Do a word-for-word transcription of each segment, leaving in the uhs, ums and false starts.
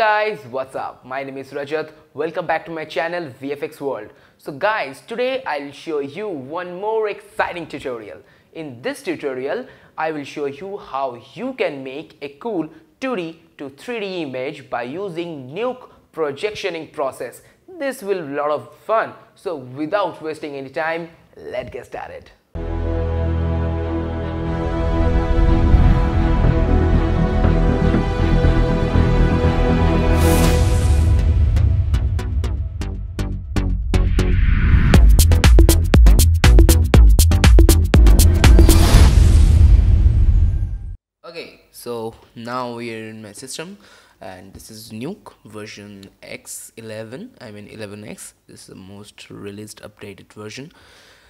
Hey guys, what's up? My name is Rajat. Welcome back to my channel V F X World. So guys, today I'll show you one more exciting tutorial. In this tutorial, I will show you how you can make a cool two D to three D image by using Nuke projectioning process. This will be a lot of fun. So without wasting any time, let's get started. So now we are in my system and this is Nuke version X eleven, I mean eleven X. This is the most released updated version.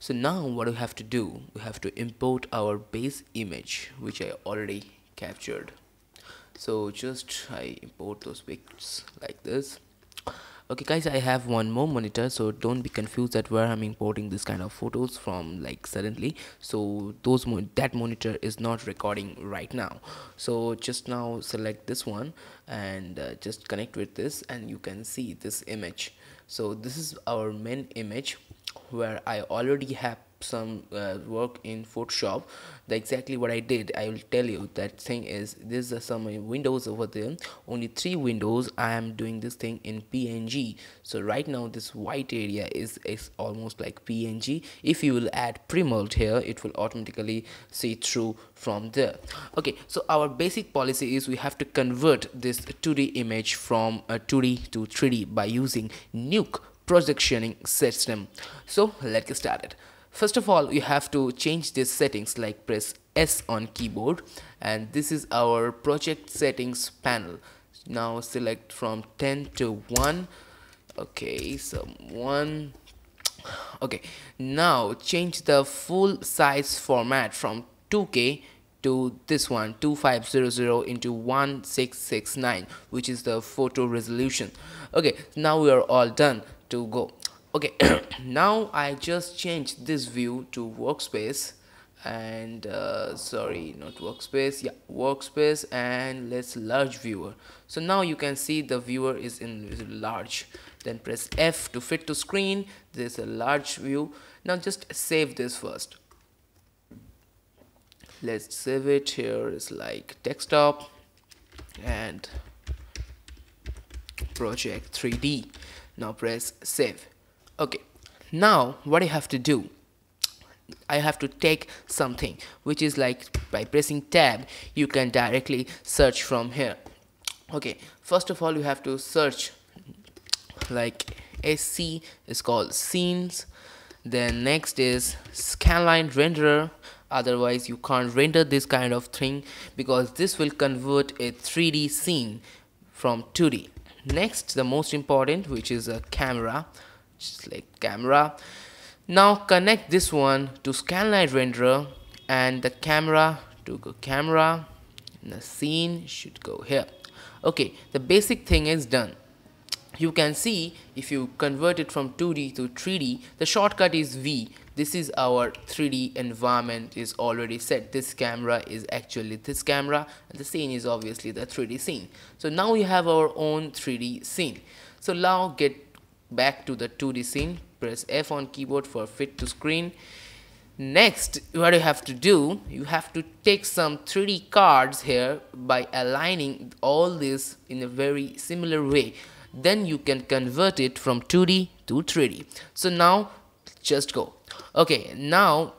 So now what we have to do, we have to import our base image which I already captured. So just I import those pics like this. Okay guys, I have one more monitor, so don't be confused that where I'm importing this kind of photos from, like suddenly. So those mo that monitor is not recording right now. So just now select this one and uh, just connect with this and you can see this image. So this is our main image where I already have some uh, work in Photoshop. The exactly what I did, I will tell you. That thing is, this is some windows over there, only three windows. I am doing this thing in P N G. So right now this white area is, is almost like P N G. If you will add pre-mult here, it will automatically see through from there. Okay, so our basic policy is we have to convert this two D image from a two D to three D by using Nuke projectioning system. So let's get started. First of all, you have to change these settings, like press S on keyboard, and this is our project settings panel. Now select from ten to one. Okay, so one. Okay, now change the full size format from two K to this one, twenty-five hundred into sixteen sixty-nine, which is the photo resolution. Okay, now we are all done to go. Okay, now I just changed this view to workspace and uh, sorry, not workspace, yeah, workspace, and let's large viewer. So now you can see the viewer is in large. Then press F to fit to screen. There's a large view. Now just save this first. Let's save it. Here is like desktop and project three D. Now press save. Okay, now what I have to do, I have to take something which is like by pressing tab you can directly search from here. Okay, first of all you have to search like S C is called scenes, then next is scanline renderer. Otherwise you can't render this kind of thing because this will convert a three D scene from two D. Next, the most important, which is a camera. Just like camera. Now connect this one to scanline renderer and the camera to go camera and the scene should go here. Okay, the basic thing is done. You can see if you convert it from two D to three D, the shortcut is V. This is our three D environment is already set. This camera is actually this camera and the scene is obviously the three D scene. So now we have our own three D scene. So now get back to the two D scene, press F on keyboard for fit to screen. Next, what you have to do, you have to take some three D cards here by aligning all this in a very similar way. Then you can convert it from two D to three D. So now just go. Okay, now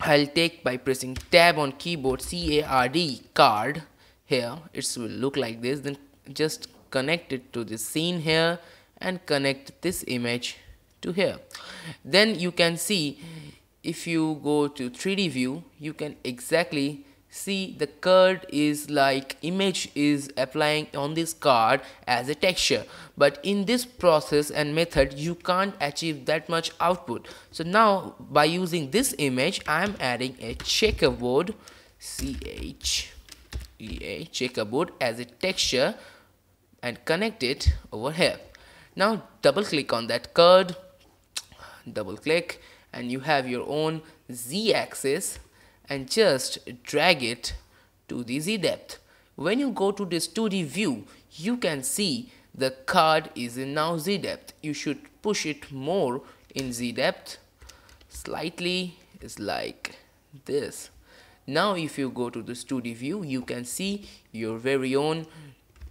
I'll take by pressing tab on keyboard C A R D card here. It will look like this. Then just connect it to the scene here and connect this image to here. Then you can see if you go to three D view, you can exactly see the card is like image is applying on this card as a texture, but in this process and method you can't achieve that much output. So now by using this image I'm adding a checkerboard, C H E A, checkerboard as a texture and connect it over here. Now double click on that card, double click, and you have your own Z axis and just drag it to the Z depth. When you go to this two D view, you can see the card is in now Z depth. You should push it more in Z depth. Slightly is like this. Now if you go to this two D view, you can see your very own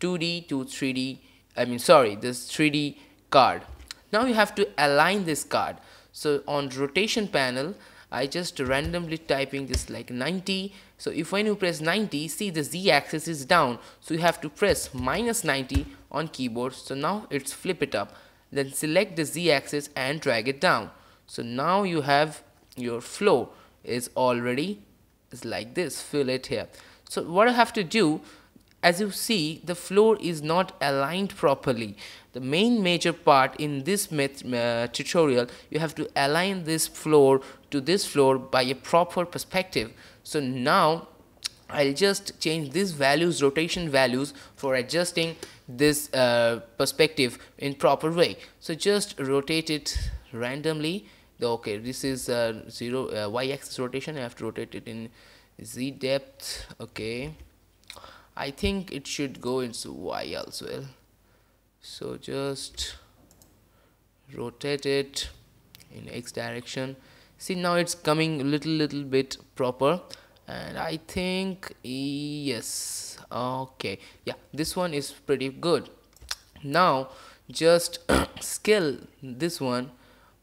two D to three D, I mean sorry, this three D card. Now you have to align this card. So on rotation panel, I just randomly typing this like ninety. So if when you press ninety, see the Z axis is down. So you have to press minus ninety on keyboard. So now it's flip it up. Then select the Z axis and drag it down. So now you have your flow is already is like this. Fill it here. So what I have to do, as you see, the floor is not aligned properly. The main major part in this uh, tutorial, you have to align this floor to this floor by a proper perspective. So now I'll just change these values, rotation values, for adjusting this uh, perspective in proper way. So just rotate it randomly. Okay, this is uh, zero uh, y-axis rotation. I have to rotate it in Z depth. Okay, I think it should go into Y as well. So just rotate it in X direction. See, now it's coming little little bit proper, and I think yes, okay, yeah, this one is pretty good. Now just scale this one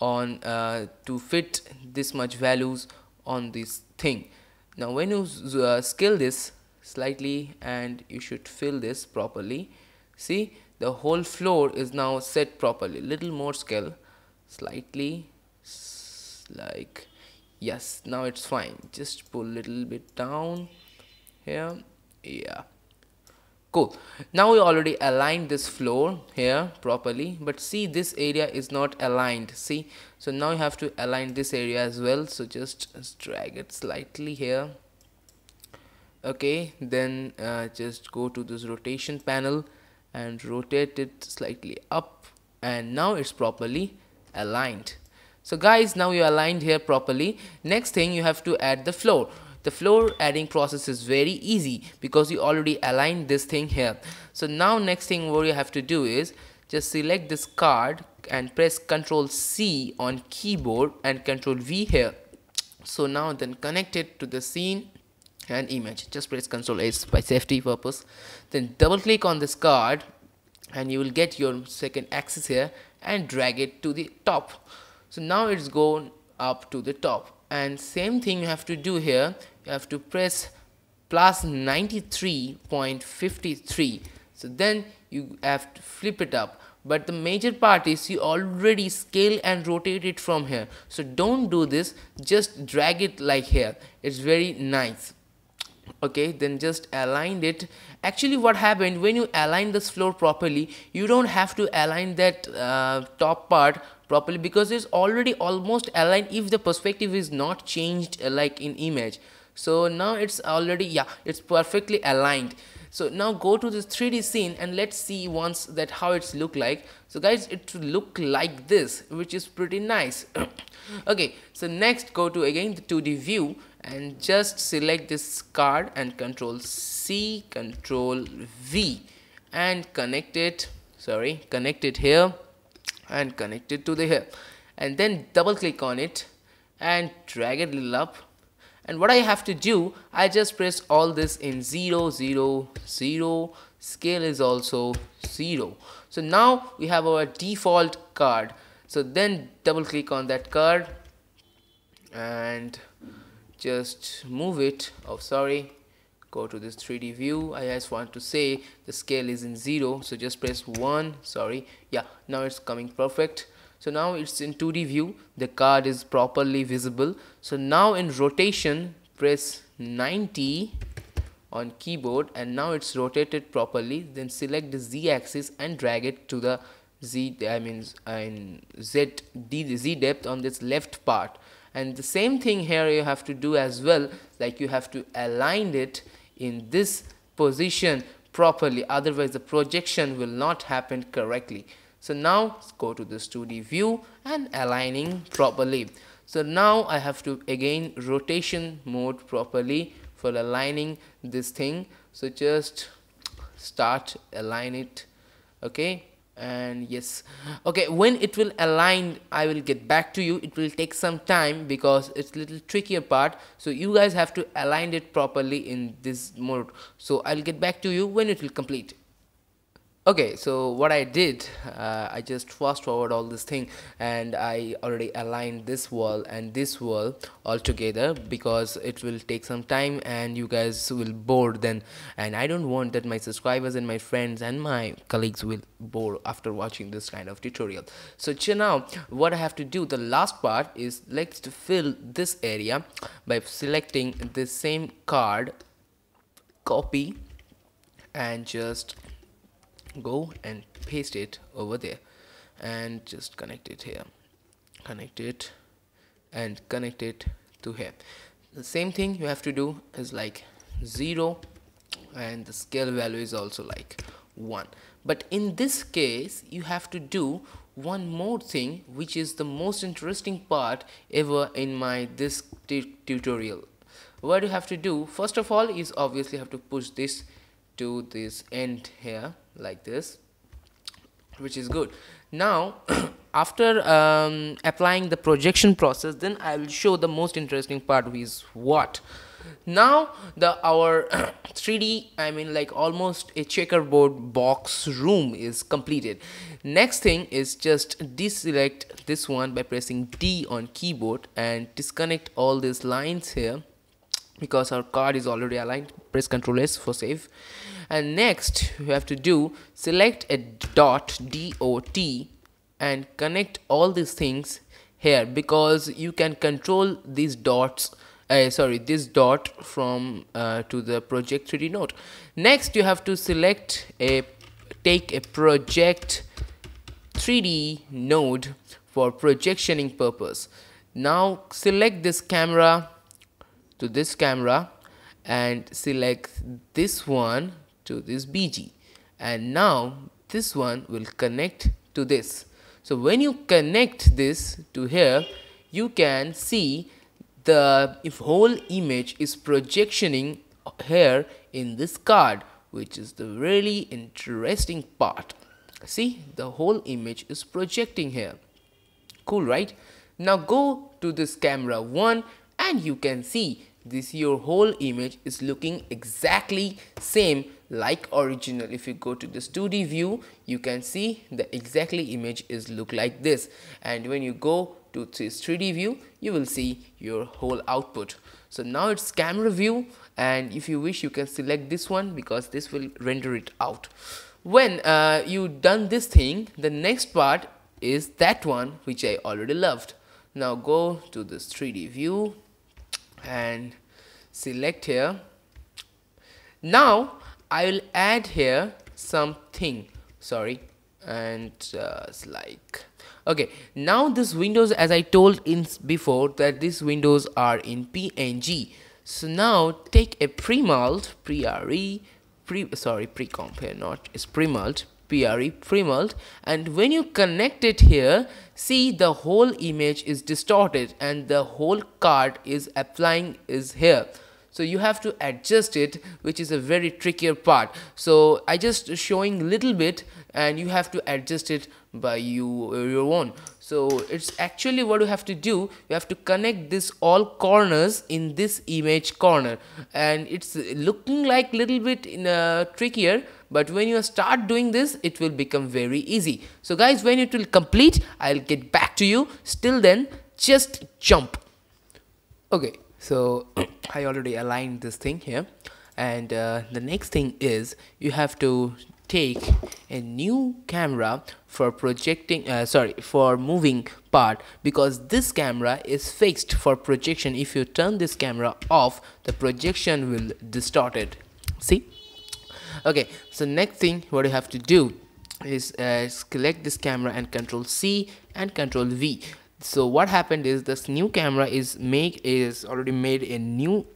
on uh, to fit this much values on this thing. Now when you uh, scale this slightly, and you should fill this properly. See, the whole floor is now set properly. Little more scale, slightly, like yes, now it's fine. Just pull little bit down here. Yeah, cool. Now we already aligned this floor here properly, but see, this area is not aligned. See, so now you have to align this area as well. So just drag it slightly here. Okay, then uh, just go to this rotation panel and rotate it slightly up, and now it's properly aligned. So guys, now you're aligned here properly. Next thing, you have to add the floor. The floor adding process is very easy because you already aligned this thing here. So now next thing what you have to do is just select this card and press Ctrl C on keyboard and Ctrl V here. So now then connect it to the scene and image. Just press Ctrl S by safety purpose. Then double click on this card and you will get your second axis here and drag it to the top. So now it's gone up to the top, and same thing you have to do here. You have to press plus ninety-three point five three. So then you have to flip it up. But the major part is you already scale and rotate it from here. So don't do this, just drag it like here. It's very nice. Okay, then just align it. Actually what happened, when you align this floor properly, you don't have to align that uh, top part properly because it's already almost aligned if the perspective is not changed uh, like in image. So now it's already, yeah, it's perfectly aligned. So now go to this three D scene and let's see once that how it's look like. So guys, it will look like this, which is pretty nice. Okay, so next go to again the two D view and just select this card and Control C, Control V and connect it, sorry, connect it here and connect it to the here, and then double click on it and drag it a little up. And what I have to do, I just press all this in zero, zero, zero, scale is also zero. So now we have our default card. So then double click on that card and just move it. Oh sorry, go to this three D view. I just want to say the scale is in zero, so just press one, sorry, yeah, now it's coming perfect. So now it's in two D view, the card is properly visible. So now in rotation, press ninety on keyboard and now it's rotated properly. Then select the Z axis and drag it to the Z, I mean, and Z, D, Z depth on this left part. And the same thing here you have to do as well, like you have to align it in this position properly, otherwise the projection will not happen correctly. So now go to this two D view and aligning properly. So now I have to again rotation mode properly for aligning this thing. So just start align it. Okay, and yes, okay, when it will align, I will get back to you. It will take some time because it's a little trickier part, so you guys have to align it properly in this mode. So I'll get back to you when it will complete. Okay, so what I did, uh, I just fast forward all this thing, and I already aligned this wall and this wall all together because it will take some time and you guys will bored then, and I don't want that my subscribers and my friends and my colleagues will bored after watching this kind of tutorial. So now what I have to do, the last part is, let's fill this area by selecting this same card, copy, and just go and paste it over there and just connect it here, connect it and connect it to here. The same thing you have to do is like zero, and the scale value is also like one, but in this case you have to do one more thing, which is the most interesting part ever in my this tutorial. What you have to do first of all is obviously have to push this to this end here like this, which is good. Now after um, applying the projection process, then I will show the most interesting part, which is what now the our three D, I mean like almost a checkerboard box room is completed. Next thing is just deselect this one by pressing D on keyboard and disconnect all these lines here because our card is already aligned. Press Ctrl S for save. And next you have to do, select a dot dot and connect all these things here because you can control these dots, uh, sorry this dot from uh, to the project three D node. Next you have to select a take a project three D node for projectioning purpose. Now select this camera to this camera and select this one to this B G, and now this one will connect to this. So when you connect this to here, you can see the if whole image is projectioning here in this card, which is the really interesting part. See, the whole image is projecting here. Cool, right? Now go to this camera one and you can see this your whole image is looking exactly same like original. If you go to this two D view, you can see the exactly image is look like this, and when you go to this three D view, you will see your whole output. So now it's camera view, and if you wish you can select this one because this will render it out. When uh, you done this thing, the next part is that one which I already loved. Now go to this three D view and select here. Now I will add here something, sorry, and uh, it's like okay, now this windows, as I told in before that these windows are in P N G. So now take a premult pre-re pre sorry pre-comp here, not it's premult pre premult, and when you connect it here, see the whole image is distorted and the whole card is applying is here. So you have to adjust it, which is a very trickier part. So I just showing little bit, and you have to adjust it by you your own. So it's actually what you have to do. You have to connect this all corners in this image corner, and it's looking like little bit in a trickier. But when you start doing this, it will become very easy. So guys, when it will complete, I'll get back to you. Still then, just jump. Okay, so I already aligned this thing here. And uh, the next thing is, you have to take a new camera for projecting, uh, sorry, for moving part, because this camera is fixed for projection. If you turn this camera off, the projection will distort it. See? Okay, so next thing what you have to do is uh, select this camera and Control C and Control V. So what happened is this new camera is make is already made a new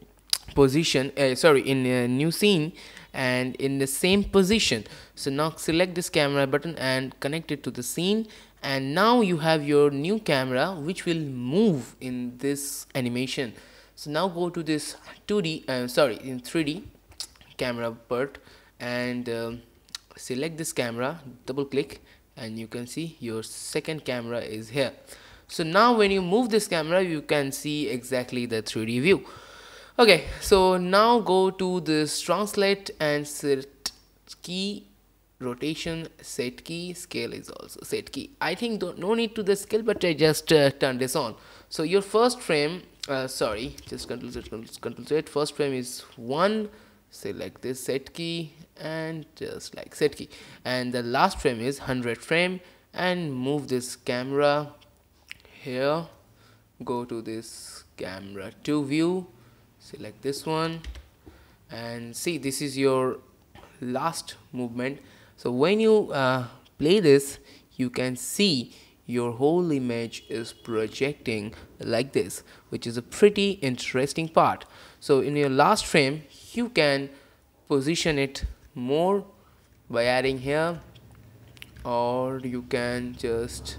position, uh, sorry, in a new scene and in the same position. So now select this camera button and connect it to the scene, and now you have your new camera which will move in this animation. So now go to this two D, uh, sorry, in three D camera part, and um, select this camera, double click, and you can see your second camera is here. So now when you move this camera, you can see exactly the three D view. Okay, so now go to this translate and set key, rotation, set key, scale is also set key. I think don't, no need to the scale, but I just uh, turn this on. So your first frame, uh, sorry, just control Z, control Z, first frame is one, select this set key and just like set key, and the last frame is one hundred frame, and move this camera here, go to this camera two view, select this one, and see this is your last movement. So when you uh, play this, you can see your whole image is projecting like this, which is a pretty interesting part. So in your last frame, you can position it more by adding here, or you can just,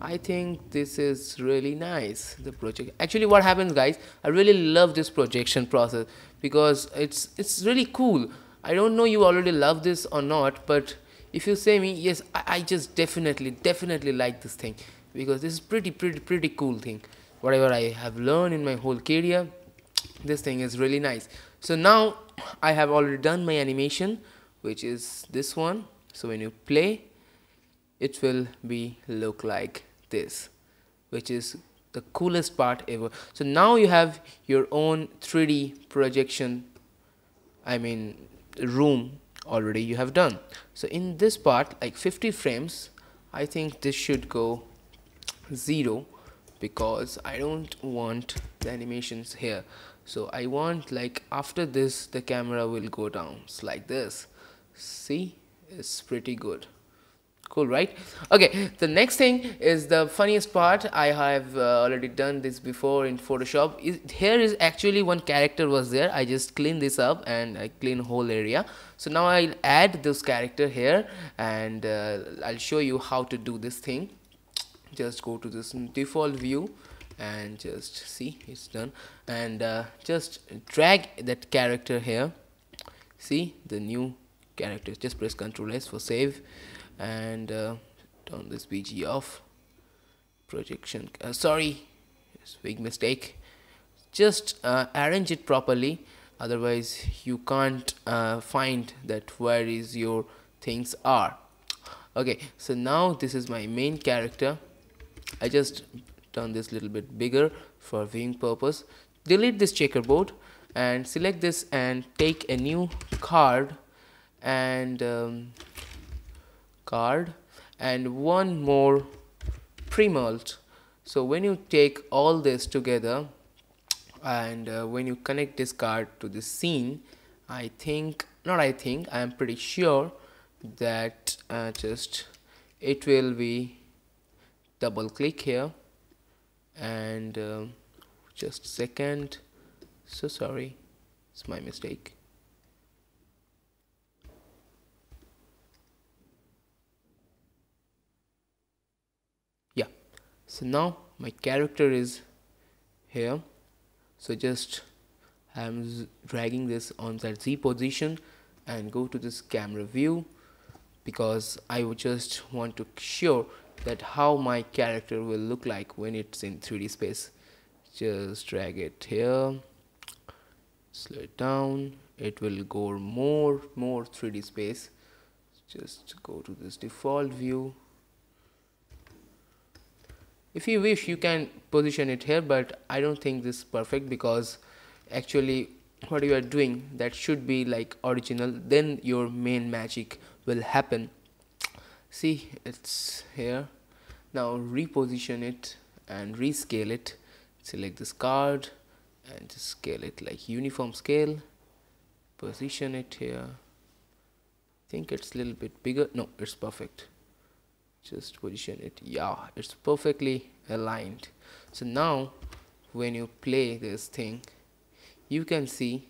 I think this is really nice, the project. Actually what happens guys, I really love this projection process because it's it's really cool. I don't know you already love this or not, but if you say me, yes, I, I just definitely, definitely like this thing, because this is pretty, pretty, pretty cool thing. Whatever I have learned in my whole career, this thing is really nice. So now I have already done my animation, which is this one. So when you play, it will be look like this, which is the coolest part ever. So now you have your own three D projection, I mean, room already you have done. So in this part, like fifty frames, I think this should go zero because I don't want the animations here. So I want, like, after this the camera will go down like this. See, it's pretty good. Cool, right? Okay, the next thing is the funniest part. I have uh, already done this before in Photoshop. It, here is actually one character was there. I just clean this up and I clean whole area. So now I'll add this character here, and uh, I'll show you how to do this thing. Just go to this default view and just see, it's done, and uh, just drag that character here. See, the new character. Just press Ctrl S for save, and uh, turn this V G off, projection, uh, sorry, it's big mistake. Just uh, arrange it properly, otherwise you can't uh, find that where is your things are. Okay, so now this is my main character. I just turn this little bit bigger for viewing purpose. Delete this checkerboard and select this and take a new card, and um, card and one more premult. So when you take all this together, and uh, when you connect this card to the scene, I think not I think I am pretty sure that uh, just it will be double click here, and uh, just second, so sorry, it's my mistake. So now my character is here. So just I'm dragging this on that Z position and go to this camera view, because I would just want to show that how my character will look like when it's in three D space. Just drag it here, slow it down, it will go more more three D space. Just go to this default view. If you wish, you can position it here, but I don't think this is perfect, because actually what you are doing, that should be like original, then your main magic will happen. See, it's here. Now reposition it and rescale it. Select this card and just scale it like uniform scale. Position it here. I think it's a little bit bigger. No, it's perfect. Just position it. Yeah, it's perfectly aligned. So now when you play this thing, you can see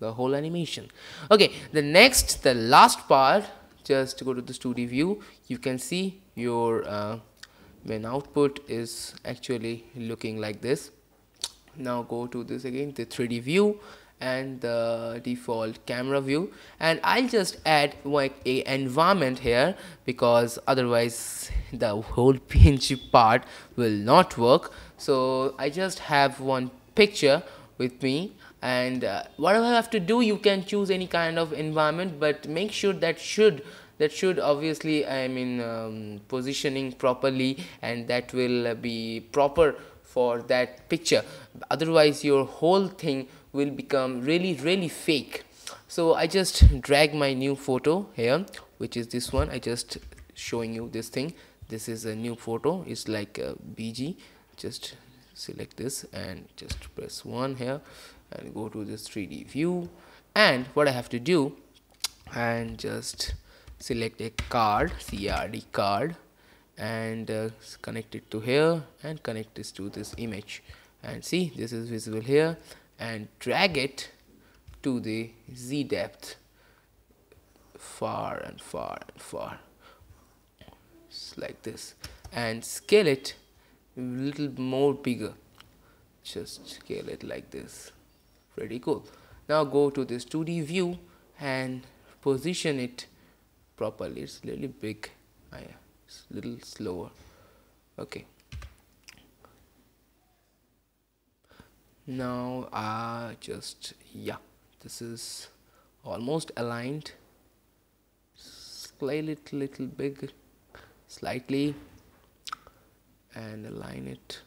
the whole animation. Okay, the next, the last part, just go to the two D view. You can see your uh, main output is actually looking like this. Now go to this again, the three D view, and the default camera view, and I'll just add like a environment here, because otherwise the whole P N G part will not work. So I just have one picture with me, and uh, whatever I have to do, you can choose any kind of environment, but make sure that should that should obviously I mean um, positioning properly, and that will be proper for that picture. Otherwise your whole thing will become really really fake. So I just drag my new photo here, which is this one. I just showing you this thing. This is a new photo. It's like a B G. Just select this and just press one here and go to this three D view, and what I have to do, and just select a card, C R D card, and uh, connect it to here and connect this to this image, and see this is visible here, and drag it to the Z depth far and far and far, just like this, and scale it a little more bigger, just scale it like this. Pretty cool. Now go to this two D view and position it properly. It's a little big, I am a little slower. Okay, now uh, just yeah, this is almost aligned. Scale it little big slightly and align it.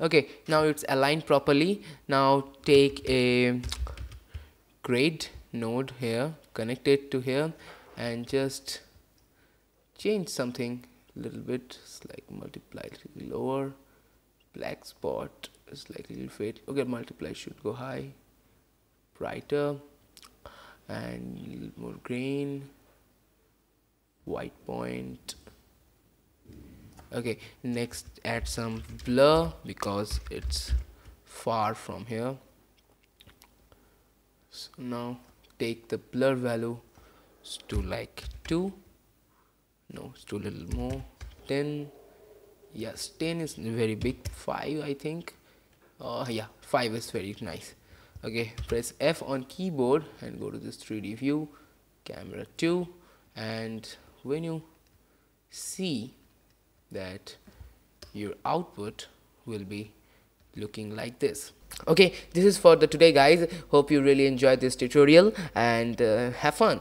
Okay, now it's aligned properly. Now take a grid node here, connect it to here, and just change something a little bit. It's like multiply little lower, black spot is like little fade. Okay, multiply should go high, brighter, and a little more green, white point. Okay, next add some blur because it's far from here. So now take the blur value to like two, no, it's too little more, ten, yes, ten is very big, five I think, oh uh, yeah, five is very nice. Okay, press F on keyboard and go to this three D view, camera two, and when you see that your output will be looking like this. Okay, this is for the today guys. Hope you really enjoyed this tutorial, and uh, have fun.